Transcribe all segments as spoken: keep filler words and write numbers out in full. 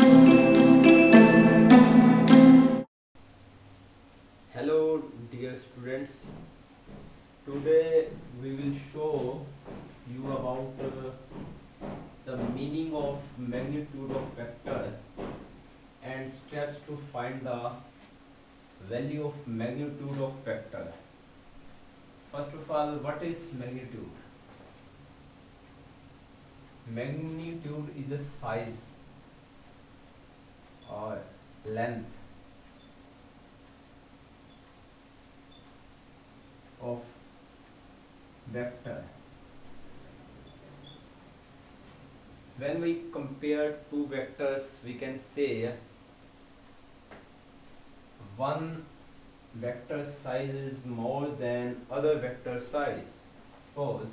Hello dear students, today we will show you about uh, the meaning of magnitude of vector and steps to find the value of magnitude of vector. First of all, what is magnitude? Magnitude is the size or length of vector. When we compare two vectors, we can say one vector size is more than other vector size. Suppose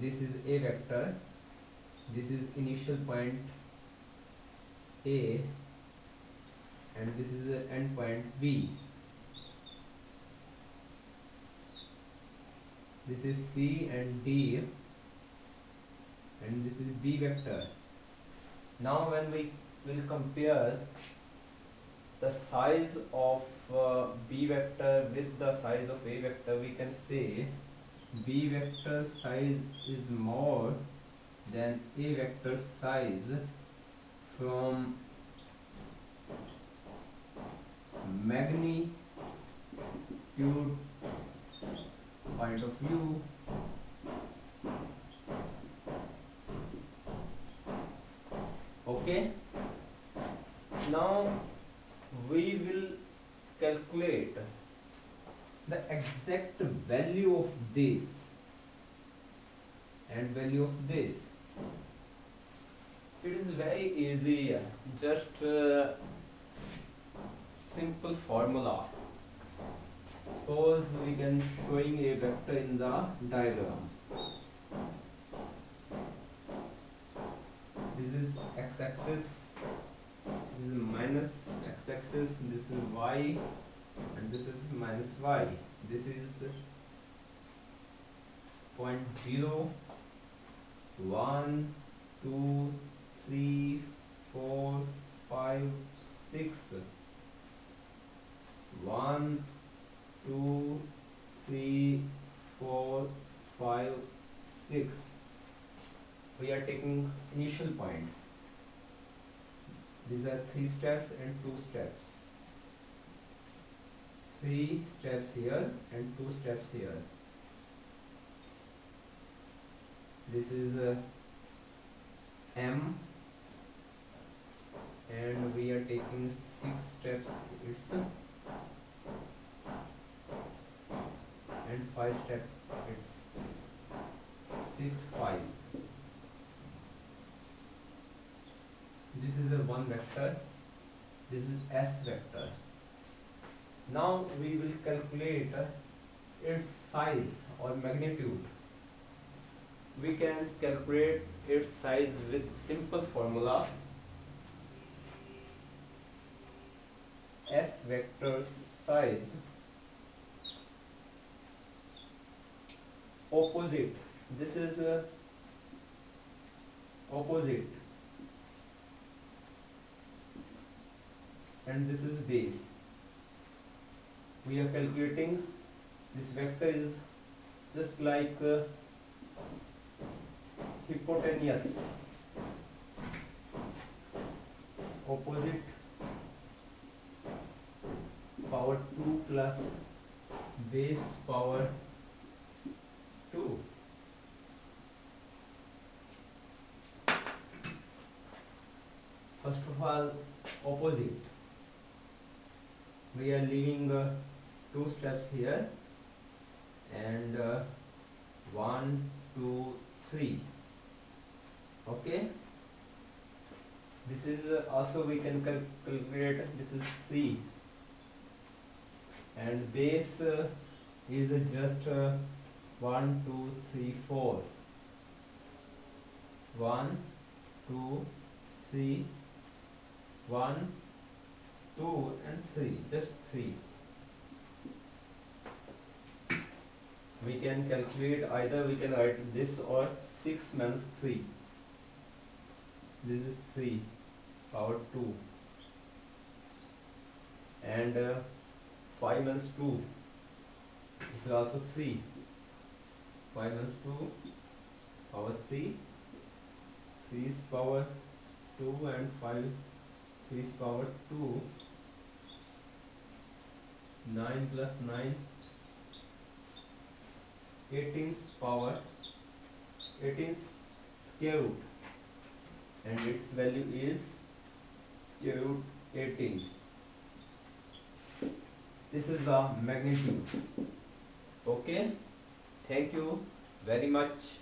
this is A vector, this is initial point A, and this is the end point B. This is C and D, and this is B vector. Now when we will compare the size of uh, B vector with the size of A vector, we can say B vector size is more than A vector size from magnitude point of view, okay. Now we will calculate the exact value of this and value of this. It is very easy, just uh, simple formula. Suppose we can showing a vector in the diagram. This is x-axis, this is minus x-axis, this is y, and this is minus y. This is point zero, one, two, three, four, five, six, one, two, three, four, five, six. We are taking initial point. These are three steps and two steps. Three steps here and two steps here. This is uh, M, and we are taking six steps itself and five steps. It's six five. This is a one vector. This is S vector. Now we will calculate its size or magnitude. We can calculate its size with simple formula. S vector size opposite. This is a opposite, and this is base. We are calculating this vector is just like uh, hypotenuse, opposite power two plus base power two. First of all, opposite. We are leaving uh, two steps here and uh, one, two, three. Okay, this is uh, also we can cal calculate. This is three, and base uh, is uh, just uh, one, two, three, four. One, two, three, one, two, and three. Just three. We can calculate either. We can write this or six minus three. this is three power two, and uh, five minus two, this is also three, five minus two power three, three is power two, and five, three is power two, nine plus nine, eighteen is power, eighteen is square root, and its value is square root eighteen. This is the magnitude. Okay, thank you very much.